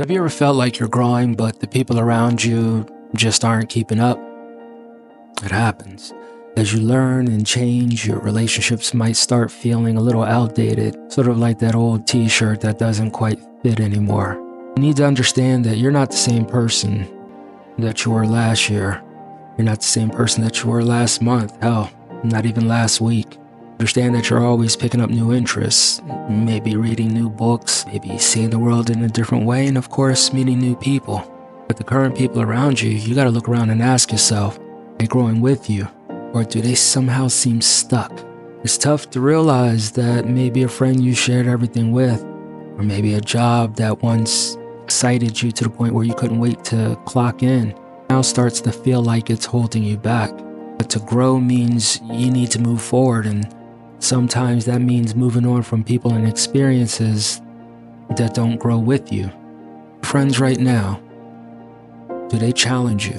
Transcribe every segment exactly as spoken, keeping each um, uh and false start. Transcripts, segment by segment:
Have you ever felt like you're growing, but the people around you just aren't keeping up? It happens. As you learn and change, your relationships might start feeling a little outdated, sort of like that old t-shirt that doesn't quite fit anymore. You need to understand that you're not the same person that you were last year. You're not the same person that you were last month, hell, not even last week. Understand that you're always picking up new interests, maybe reading new books, maybe seeing the world in a different way, and of course, meeting new people. But the current people around you, you gotta look around and ask yourself, are they growing with you? Or do they somehow seem stuck? It's tough to realize that maybe a friend you shared everything with, or maybe a job that once excited you to the point where you couldn't wait to clock in, now starts to feel like it's holding you back. But to grow means you need to move forward, and sometimes that means moving on from people and experiences that don't grow with you. Friends right now, do they challenge you?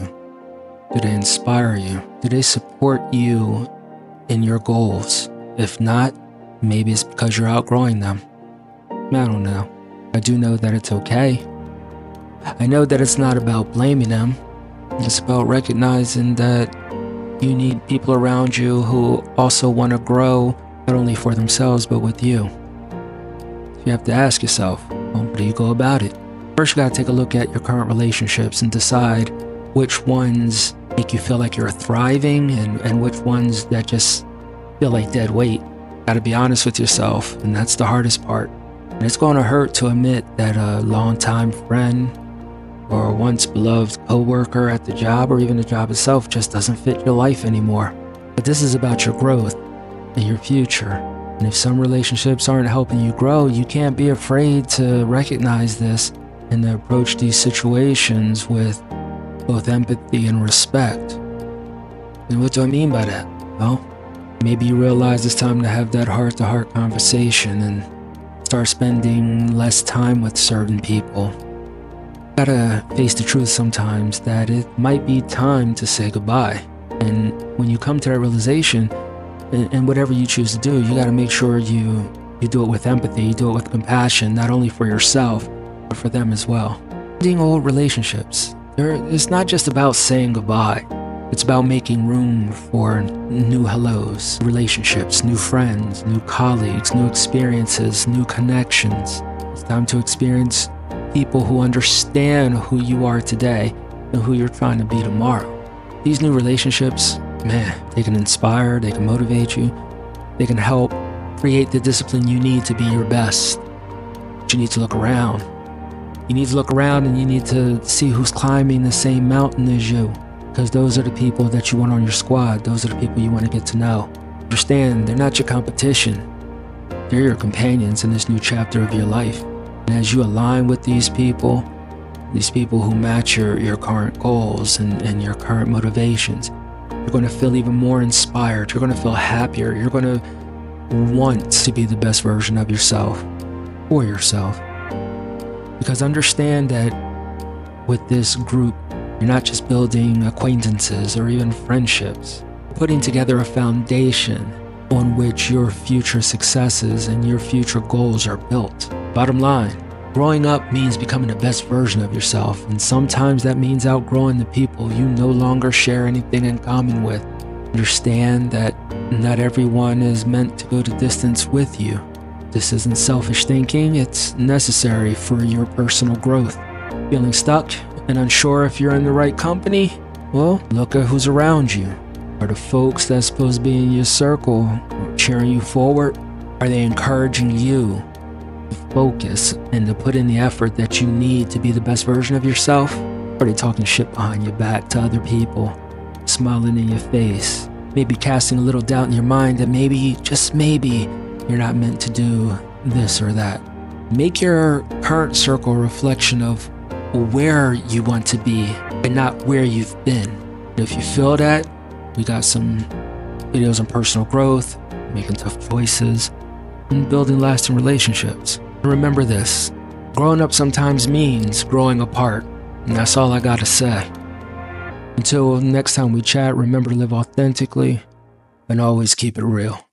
Do they inspire you? Do they support you in your goals? If not, maybe it's because you're outgrowing them. I don't know. I do know that it's okay. I know that it's not about blaming them. It's about recognizing that you need people around you who also want to grow, not only for themselves, but with you. You have to ask yourself, well, how do you go about it? First, you gotta take a look at your current relationships and decide which ones make you feel like you're thriving and, and which ones that just feel like dead weight. You gotta be honest with yourself, and that's the hardest part. And it's gonna hurt to admit that a longtime friend or a once beloved coworker at the job or even the job itself just doesn't fit your life anymore. But this is about your growth and your future. And if some relationships aren't helping you grow, you can't be afraid to recognize this and to approach these situations with both empathy and respect. And what do I mean by that? Well, maybe you realize it's time to have that heart-to-heart conversation and start spending less time with certain people. Gotta face the truth sometimes that it might be time to say goodbye. And when you come to that realization, and, and whatever you choose to do, you gotta make sure you, you do it with empathy, you do it with compassion, not only for yourself, but for them as well. Ending old relationships, it's not just about saying goodbye. It's about making room for new hellos, relationships, new friends, new colleagues, new experiences, new connections. It's time to experience people who understand who you are today and who you're trying to be tomorrow. These new relationships, man, they can inspire, they can motivate you, they can help create the discipline you need to be your best. But you need to look around. You need to look around and you need to see who's climbing the same mountain as you, because those are the people that you want on your squad. Those are the people you want to get to know. Understand, they're not your competition. They're your companions in this new chapter of your life. And as you align with these people, these people who match your, your current goals and, and your current motivations, you're going to feel even more inspired. You're going to feel happier. You're going to want to be the best version of yourself for yourself. Because understand that with this group, you're not just building acquaintances or even friendships. You're putting together a foundation on which your future successes and your future goals are built. Bottom line, growing up means becoming the best version of yourself, and sometimes that means outgrowing the people you no longer share anything in common with. Understand that not everyone is meant to go the distance with you. This isn't selfish thinking, it's necessary for your personal growth. Feeling stuck and unsure if you're in the right company? Well, look at who's around you. Are the folks that's supposed to be in your circle cheering you forward? Are they encouraging you to focus and to put in the effort that you need to be the best version of yourself? Are they talking shit behind your back to other people, smiling in your face, maybe casting a little doubt in your mind that maybe, just maybe, you're not meant to do this or that? Make your current circle a reflection of where you want to be and not where you've been. And if you feel that, we got some videos on personal growth, making tough choices, and building lasting relationships. And remember this, growing up sometimes means growing apart, and that's all I gotta say. Until next time we chat, remember to live authentically and always keep it real.